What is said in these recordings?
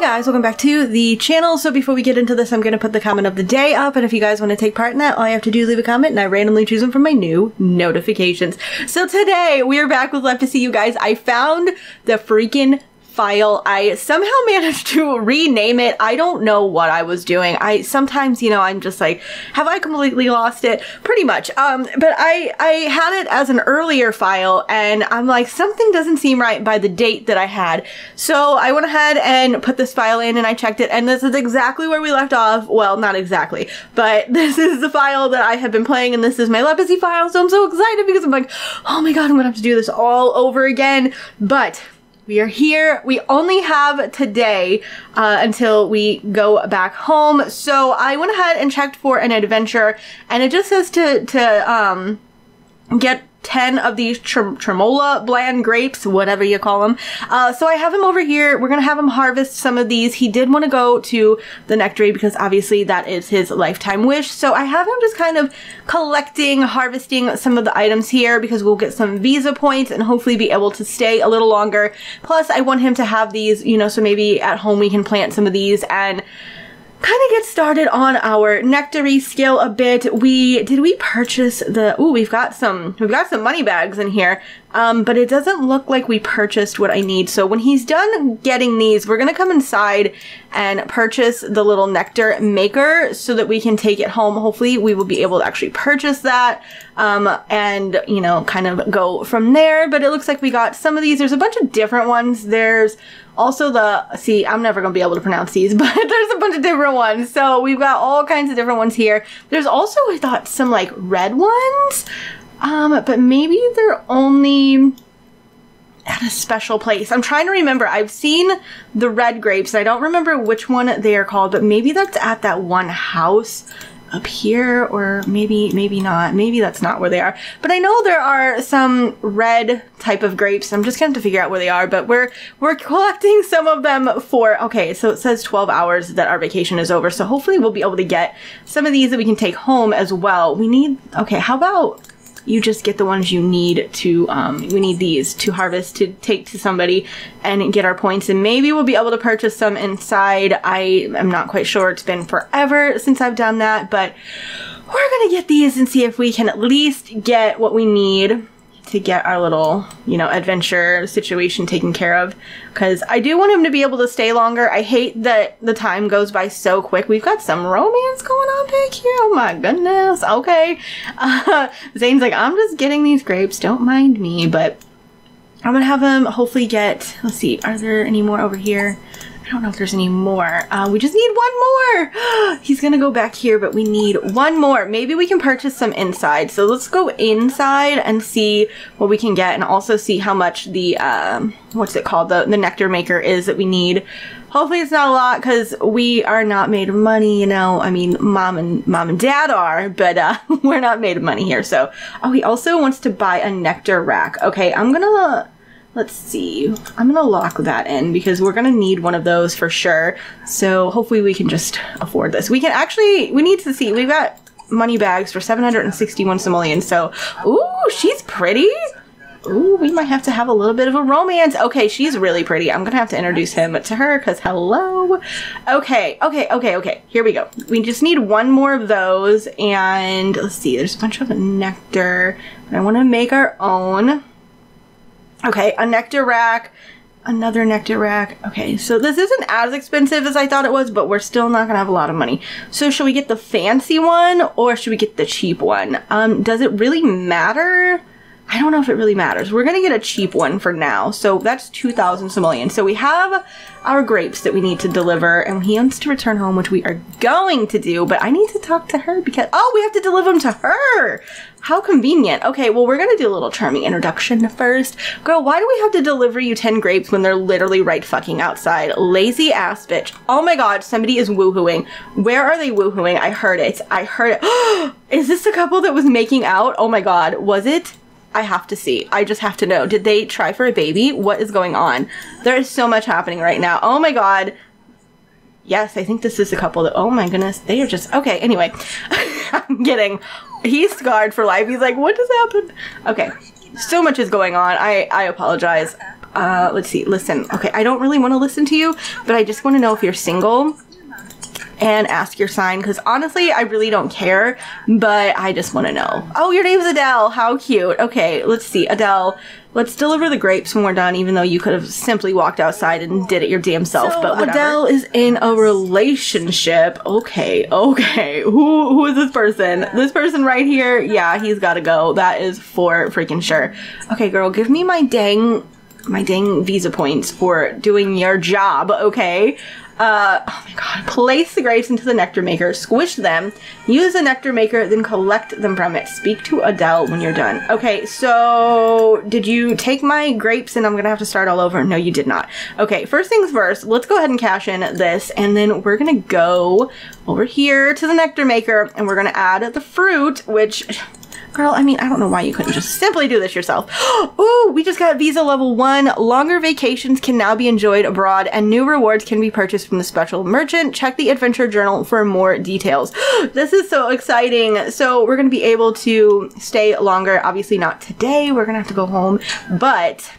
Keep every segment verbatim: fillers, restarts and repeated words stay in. Hey guys, welcome back to the channel. So before we get into this, I'm going to put the comment of the day up, and if you guys want to take part in that, all you have to do is leave a comment, and I randomly choose them from my new notifications. So today, we are back with LEPACY, you guys. I found the freaking file. I somehow managed to rename it. I don't know what I was doing. I sometimes, you know, I'm just like, have I completely lost it? Pretty much. Um, but I, I had it as an earlier file, and I'm like, something doesn't seem right by the date that I had. So I went ahead and put this file in, and I checked it, and this is exactly where we left off. Well, not exactly, but this is the file that I have been playing, and this is my LEPACY file. So I'm so excited because I'm like, oh my god, I'm gonna have to do this all over again. But we are here. We only have today uh, until we go back home. So I went ahead and checked for an adventure, and it just says to to um, get ten of these tr tremola bland grapes, whatever you call them. Uh, so I have him over here. We're gonna have him harvest some of these. He did want to go to the nectary because obviously that is his lifetime wish. So I have him just kind of collecting, harvesting some of the items here because we'll get some visa points and hopefully be able to stay a little longer. Plus I want him to have these, you know, so maybe at home we can plant some of these and kind of get started on our nectary skill a bit. We, did we purchase the, ooh, we've got some, we've got some money bags in here. Um, but it doesn't look like we purchased what I need. So when he's done getting these, we're gonna come inside and purchase the little nectar maker so that we can take it home. Hopefully we will be able to actually purchase that. Um, and, you know, kind of go from there. But it looks like we got some of these. There's a bunch of different ones. There's also the, see, I'm never gonna be able to pronounce these, but there's a bunch of different ones. So we've got all kinds of different ones here. There's also, I thought, some like red ones. Um, but maybe they're only at a special place. I'm trying to remember. I've seen the red grapes. I don't remember which one they are called, but maybe that's at that one house up here, or maybe, maybe not. Maybe that's not where they are. But I know there are some red type of grapes. I'm just going to have to figure out where they are, but we're, we're collecting some of them for, okay, so it says twelve hours that our vacation is over. So hopefully we'll be able to get some of these that we can take home as well. We need, okay, how about you just get the ones you need to, um, we need these to harvest, to take to somebody and get our points, and maybe we'll be able to purchase some inside. I am not quite sure. It's been forever since I've done that, but we're gonna get these and see if we can at least get what we need to get our little, you know, adventure situation taken care of, because I do want him to be able to stay longer. I hate that the time goes by so quick. We've got some romance going on back here. Oh my goodness. Okay. Uh, Zane's like, I'm just getting these grapes. Don't mind me, but I'm going to have him hopefully get, let's see, are there any more over here? I don't know if there's any more. Uh, we just need one more. He's gonna go back here, but we need one more. Maybe we can purchase some inside. So let's go inside and see what we can get, and also see how much the, um, what's it called? The, the nectar maker is that we need. Hopefully it's not a lot, because we are not made of money, you know. I mean, mom and mom and dad are, but uh, we're not made of money here. So, oh, he also wants to buy a nectar rack. Okay, I'm gonna, let's see. I'm gonna lock that in because we're gonna need one of those for sure. So hopefully we can just afford this. We can actually, we need to see, we've got money bags for seven hundred sixty-one simoleons. So, ooh, she's pretty. Ooh, we might have to have a little bit of a romance. Okay, she's really pretty. I'm gonna have to introduce him to her because hello. Okay, okay, okay, okay. Here we go. We just need one more of those, and let's see, there's a bunch of nectar, and I wanna make our own. Okay, a nectar rack, another nectar rack. Okay, so this isn't as expensive as I thought it was, but we're still not gonna have a lot of money. So should we get the fancy one or should we get the cheap one? Um, does it really matter? I don't know if it really matters. We're gonna get a cheap one for now. So that's two thousand simoleons. So we have our grapes that we need to deliver, and he wants to return home, which we are going to do, but I need to talk to her because, oh, we have to deliver them to her. How convenient. Okay, well, we're gonna do a little charming introduction first. Girl, why do we have to deliver you ten grapes when they're literally right fucking outside? Lazy ass bitch. Oh my god, somebody is woohooing. Where are they woohooing? I heard it. I heard it. Is this the couple that was making out? Oh my god, was it? I have to see. I just have to know. Did they try for a baby? What is going on? There is so much happening right now. Oh my god. Yes, I think this is a couple that, oh my goodness, they are just, okay, anyway. I'm kidding. He's scarred for life. He's like, what just happened? Okay. So much is going on. I, I apologize. Uh, let's see, listen. Okay, I don't really want to listen to you, but I just want to know if you're single and ask your sign, because honestly, I really don't care, but I just want to know. Oh, your name's Adele. How cute. Okay, let's see. Adele, let's deliver the grapes when we're done, even though you could have simply walked outside and did it your damn self, so but whatever. Adele is in a relationship. Okay, okay. Who, who is this person? This person right here? Yeah, he's got to go. That is for freaking sure. Okay, girl, give me my dang, my dang visa points for doing your job, okay? Uh, oh my god, place the grapes into the nectar maker, squish them, use the nectar maker, then collect them from it. Speak to Adele when you're done. Okay, so did you take my grapes and I'm gonna have to start all over? No, you did not. Okay, first things first, let's go ahead and cash in this, and then we're gonna go over here to the nectar maker and we're gonna add the fruit, which... Girl, I mean, I don't know why you couldn't just simply do this yourself. Ooh, we just got visa level one. Longer vacations can now be enjoyed abroad and new rewards can be purchased from the special merchant. Check the adventure journal for more details. This is so exciting. So we're going to be able to stay longer. Obviously not today. We're going to have to go home, but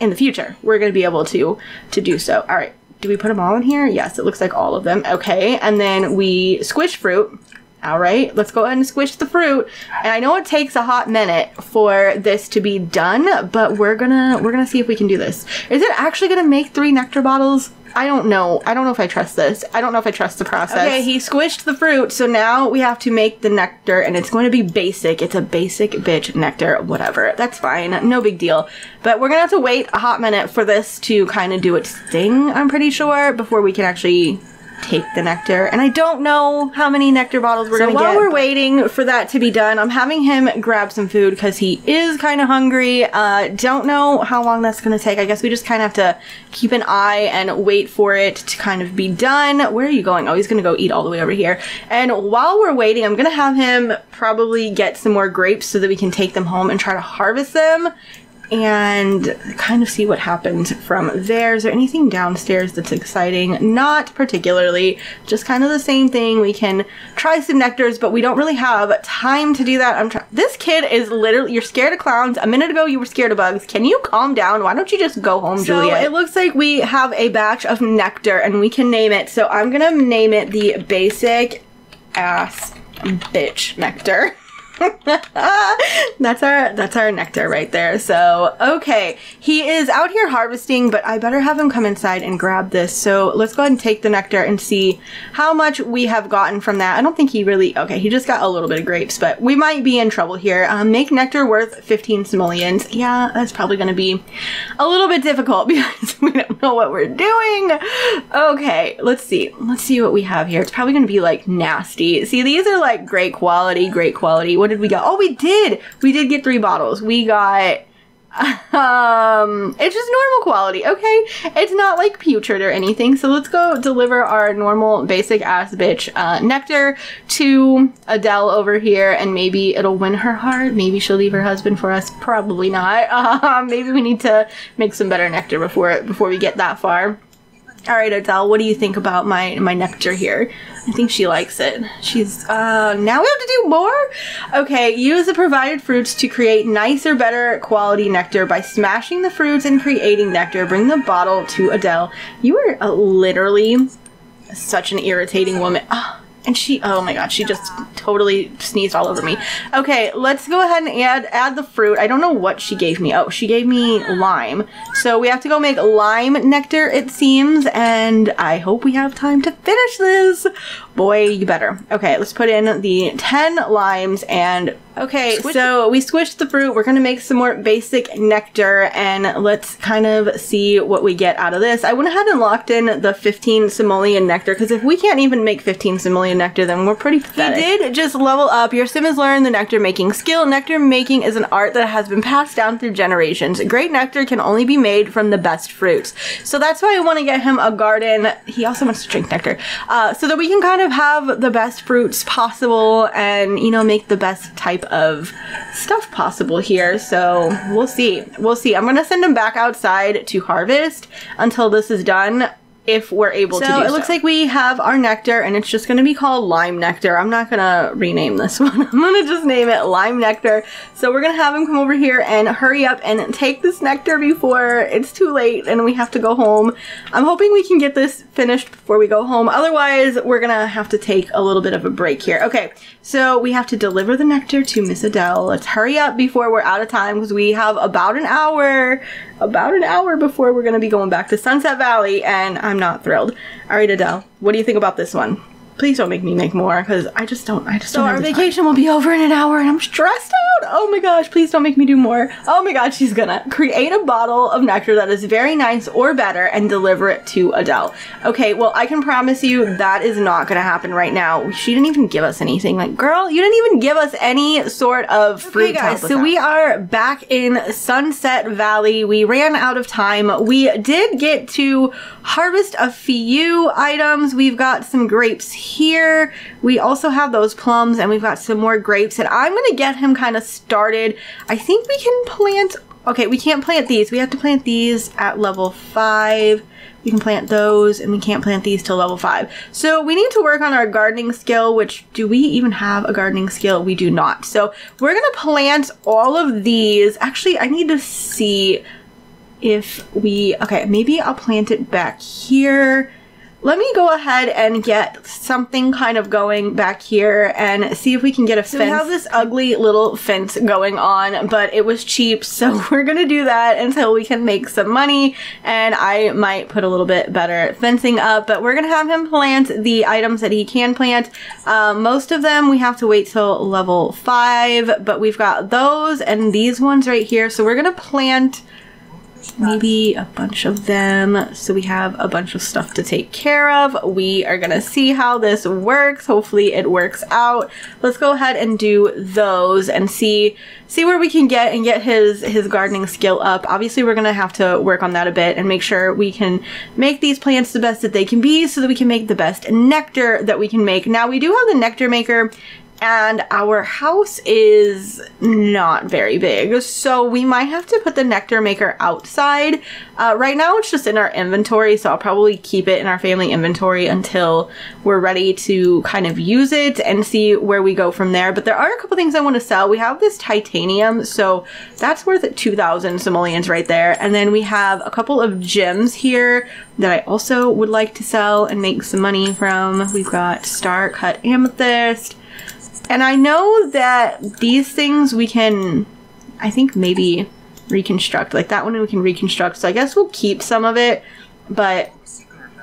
in the future, we're going to be able to, to do so. All right. Do we put them all in here? Yes, it looks like all of them. Okay. And then we squish fruit. All right, let's go ahead and squish the fruit. And I know it takes a hot minute for this to be done, but we're gonna we're gonna see if we can do this. Is it actually gonna make three nectar bottles? I don't know. I don't know if I trust this. I don't know if I trust the process. Okay, he squished the fruit, so now we have to make the nectar, and it's going to be basic. It's a basic bitch nectar, whatever. That's fine. No big deal. But we're going to have to wait a hot minute for this to kind of do its thing, I'm pretty sure, before we can actually... take the nectar, and I don't know how many nectar bottles we're so gonna while get. While we're waiting for that to be done, I'm having him grab some food because he is kind of hungry. Uh, don't know how long that's gonna take. I guess we just kind of have to keep an eye and wait for it to kind of be done. Where are you going? Oh, he's gonna go eat all the way over here. And while we're waiting, I'm gonna have him probably get some more grapes so that we can take them home and try to harvest them and kind of see what happens from there. Is there anything downstairs that's exciting? Not particularly. Just kind of the same thing. We can try some nectars, but we don't really have time to do that. I'm trying. This kid is literally... You're scared of clowns. A minute ago, you were scared of bugs. Can you calm down? Why don't you just go home, so Juliet? So it looks like we have a batch of nectar, and we can name it. So I'm going to name it the basic ass bitch nectar. that's our that's our nectar right there. So okay, he is out here harvesting, but I better have him come inside and grab this. So let's go ahead and take the nectar and see how much we have gotten from that. I don't think he really... okay, he just got a little bit of grapes, but we might be in trouble here. Um, make nectar worth fifteen simoleons. Yeah, that's probably going to be a little bit difficult because we don't know what we're doing. Okay, let's see let's see what we have here. It's probably going to be like nasty. See, these are like great quality great quality. What did we get? Oh, we did. We did get three bottles. We got, um, it's just normal quality. Okay. It's not like putrid or anything. So let's go deliver our normal basic ass bitch, uh, nectar to Adele over here, and maybe it'll win her heart. Maybe she'll leave her husband for us. Probably not. Uh, maybe we need to make some better nectar before, before we get that far. All right, Adele, what do you think about my, my nectar here? I think she likes it. She's, uh, now we have to do more? Okay, use the provided fruits to create nicer, better quality nectar by smashing the fruits and creating nectar. Bring the bottle to Adele. You are uh, literally such an irritating woman. Oh, and she, oh my god, she just totally sneezed all over me. Okay, let's go ahead and add, add the fruit. I don't know what she gave me. Oh, she gave me lime. So we have to go make lime nectar, it seems, and I hope we have time to finish this. Boy, you better. Okay, let's put in the ten limes and... okay, squish. So we squished the fruit. We're going to make some more basic nectar, and let's kind of see what we get out of this. I went ahead and locked in the fifteen simoleon nectar, because if we can't even make fifteen simoleon nectar, then we're pretty pathetic. You did just level up. Your sim has learned the nectar making skill. Nectar making is an art that has been passed down through generations. Great nectar can only be made from the best fruits. So that's why I want to get him a garden. He also wants to drink nectar, uh, so that we can kind of have the best fruits possible and, you know, make the best type of stuff possible here. So we'll see. We'll see. I'm going to send him back outside to harvest until this is done. if we're able so to do it so. It looks like we have our nectar, and it's just going to be called Lime Nectar. I'm not going to rename this one. I'm going to just name it Lime Nectar. So we're going to have him come over here and hurry up and take this nectar before it's too late and we have to go home. I'm hoping we can get this finished before we go home. Otherwise, we're going to have to take a little bit of a break here. Okay, so we have to deliver the nectar to Miss Adele. Let's hurry up before we're out of time because we have about an hour, about an hour before we're going to be going back to Sunset Valley, and I'm not thrilled. All right, Adele, what do you think about this one? Please don't make me make more, because I just don't, I just don't. So our vacation will be over in an hour and I'm stressed out. Oh my gosh, please don't make me do more. Oh my God, she's gonna create a bottle of nectar that is very nice or better and deliver it to Adele. Okay, well, I can promise you that is not gonna happen right now. She didn't even give us anything. Like, girl, you didn't even give us any sort of fruit. Okay, guys, so we are back in Sunset Valley. We ran out of time. We did get to harvest a few items. We've got some grapes here. Here we also have those plums, and we've got some more grapes, and I'm gonna get him kind of started. I think we can plant, okay, we can't plant these, we have to plant these at level five. We can plant those, and we can't plant these till level five. So we need to work on our gardening skill, which, do we even have a gardening skill? We do not. So we're gonna plant all of these. Actually, I need to see if we, okay, maybe I'll plant it back here. Let me go ahead and get something kind of going back here and see if we can get a fence. So we have this ugly little fence going on, but it was cheap, so we're gonna do that until we can make some money, and I might put a little bit better fencing up, but we're gonna have him plant the items that he can plant. Uh, most of them we have to wait till level five, but we've got those and these ones right here, so we're gonna plant maybe a bunch of them, so we have a bunch of stuff to take care of. We are gonna see how this works. Hopefully it works out. Let's go ahead and do those and see see where we can get and get his his gardening skill up. Obviously we're gonna have to work on that a bit and make sure we can make these plants the best that they can be so that we can make the best nectar that we can make. Now we do have the nectar maker, and our house is not very big, so we might have to put the nectar maker outside. Uh, right now it's just in our inventory, so I'll probably keep it in our family inventory until we're ready to kind of use it and see where we go from there. But there are a couple things I want to sell. We have this titanium, so that's worth two thousand simoleons right there. And then we have a couple of gems here that I also would like to sell and make some money from. We've got star cut amethyst. And I know that these things we can, I think, maybe reconstruct. Like that one we can reconstruct, so I guess we'll keep some of it, but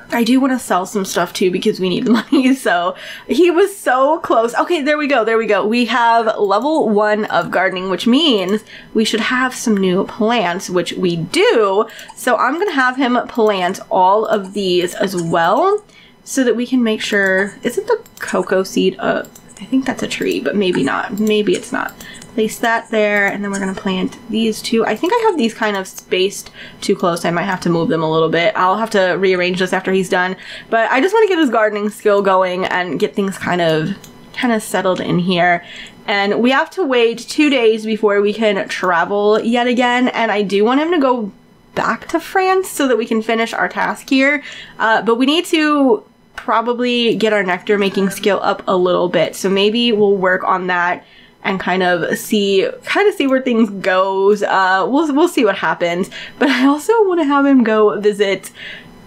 I do want to sell some stuff too because we need the money. So he was so close. Okay, there we go, there we go. We have level one of gardening, which means we should have some new plants, which we do. So I'm gonna have him plant all of these as well so that we can make sure, isn't the cocoa seed a, I think that's a tree, but maybe not. Maybe it's not. Place that there, and then we're going to plant these two. I think I have these kind of spaced too close. I might have to move them a little bit. I'll have to rearrange this after he's done. But I just want to get his gardening skill going and get things kind of kind of settled in here. And we have to wait two days before we can travel yet again. And I do want him to go back to France so that we can finish our task here. Uh, but we need to probably get our nectar making skill up a little bit, so maybe we'll work on that and kind of see kind of see where things goes. uh we'll, we'll see what happens, but I also want to have him go visit,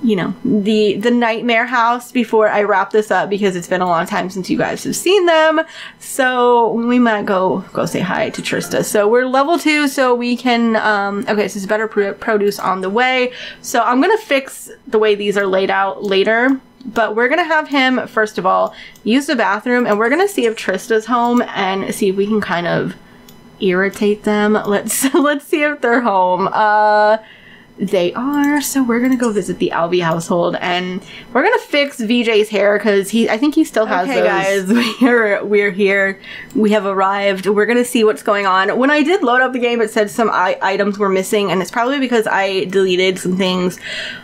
you know, the the nightmare house before I wrap this up because it's been a long time since you guys have seen them, so we might go go say hi to Trista. So we're level two, so we can um okay, so it's better pr produce on the way, so I'm gonna fix the way these are laid out later. But we're going to have him, first of all, use the bathroom, and we're going to see if Trista's home and see if we can kind of irritate them. Let's let's see if they're home. Uh, they are, so we're going to go visit the Alvi household, and we're going to fix V J's hair because he, I think he still has okay, those. Okay, guys, we're, we're here. We have arrived. We're going to see what's going on. When I did load up the game, it said some I items were missing, and it's probably because I deleted some things.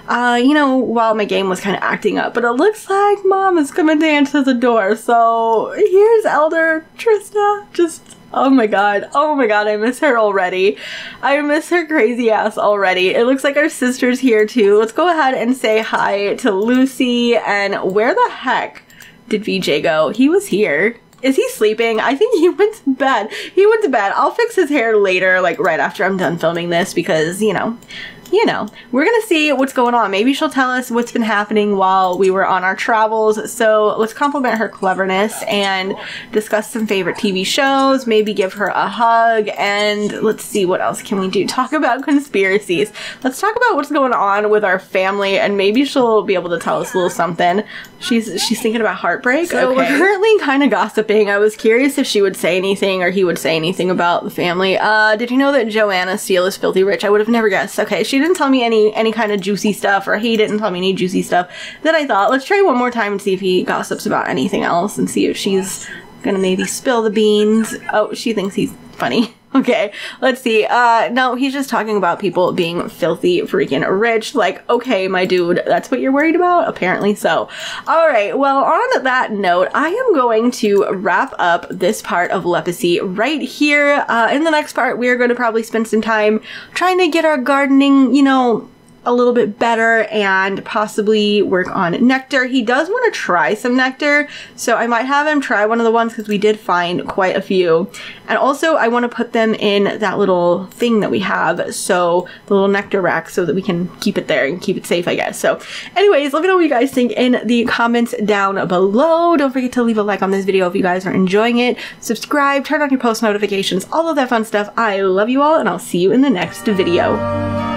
Uh, you know, while my game was kind of acting up, but it looks like Mom is coming to answer the door. So here's Elder Trista, just Oh my god. Oh my god, I miss her already. I miss her crazy ass already. It looks like our sister's here too. Let's go ahead and say hi to Lucy. And where the heck did V J go? He was here. Is he sleeping? I think he went to bed. He went to bed. I'll fix his hair later, like right after I'm done filming this, because, you know, you know, we're gonna see what's going on. Maybe she'll tell us what's been happening while we were on our travels. So let's compliment her cleverness and discuss some favorite T V shows, maybe give her a hug, and let's see what else can we do. Talk about conspiracies. Let's talk about what's going on with our family, and maybe she'll be able to tell us a little something. She's she's thinking about heartbreak. So okay. We're currently kind of gossiping. I was curious if she would say anything or he would say anything about the family. Uh, did you know that Joanna Steele is filthy rich? I would have never guessed. Okay, she didn't tell me any any kind of juicy stuff, or he didn't tell me any juicy stuff. Then I thought, let's try one more time and see if he gossips about anything else and see if she's gonna maybe spill the beans. Oh, she thinks he's funny. Okay, let's see. Uh, no, he's just talking about people being filthy freaking rich. Like, okay, my dude, that's what you're worried about? Apparently so. All right, well, on that note, I am going to wrap up this part of Lepacy right here. Uh, in the next part, we are going to probably spend some time trying to get our gardening, you know, a little bit better, and possibly work on Nectar. He does want to try some Nectar, so I might have him try one of the ones, because we did find quite a few. And also I want to put them in that little thing that we have, so the little Nectar rack, so that we can keep it there and keep it safe, I guess. So anyways, let me know what you guys think in the comments down below. Don't forget to leave a like on this video if you guys are enjoying it. Subscribe, turn on your post notifications, all of that fun stuff. I love you all, and I'll see you in the next video.